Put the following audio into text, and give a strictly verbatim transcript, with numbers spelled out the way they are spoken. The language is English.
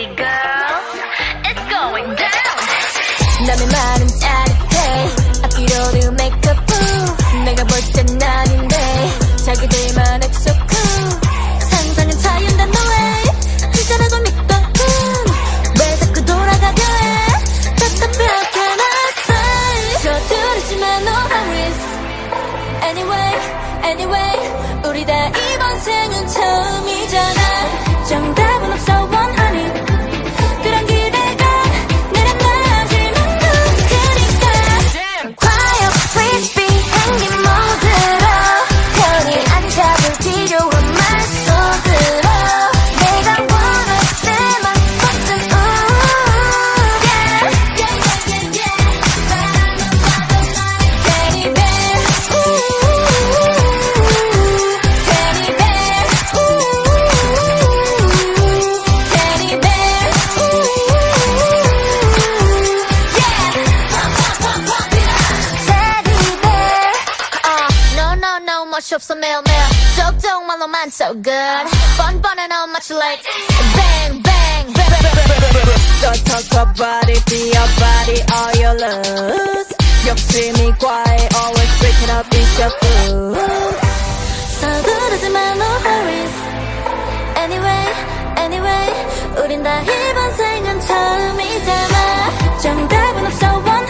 sexy girl, it's going down. 남의 말은 짜릿해. 앞뒤로는 makeup fool. 내가 볼 땐 아닌데 자기들만 act so cool. 상상은 자유인데 no way. 진짜라고 믿던 꿈 왜 자꾸 돌아가려 해. 답답해 I cannot say. 서두르지만 no worries. Anyway, anyway 우리 다 이번 생은 처음이잖아. 정답은 없어 one hundred. 그런 기대가 내란 나지는 누구니까. Quiet please be 행님 모드로 편히 앉아볼 필요한 말 속으로 내가 원할 때만 버튼 ooh yeah yeah yeah yeah yeah. Teddy bear ooh teddy bear ooh 없어 매일매일 쪽쪽 말로만 so good 뻔뻔해 너무 much like bang bang bang So talk about it, be your body all you lose 욕심이 과해 always break it up it's your food 서두르지만 no worries Anyway, anyway 우린 다 이번 생은 처음이잖아 정답은 없어 one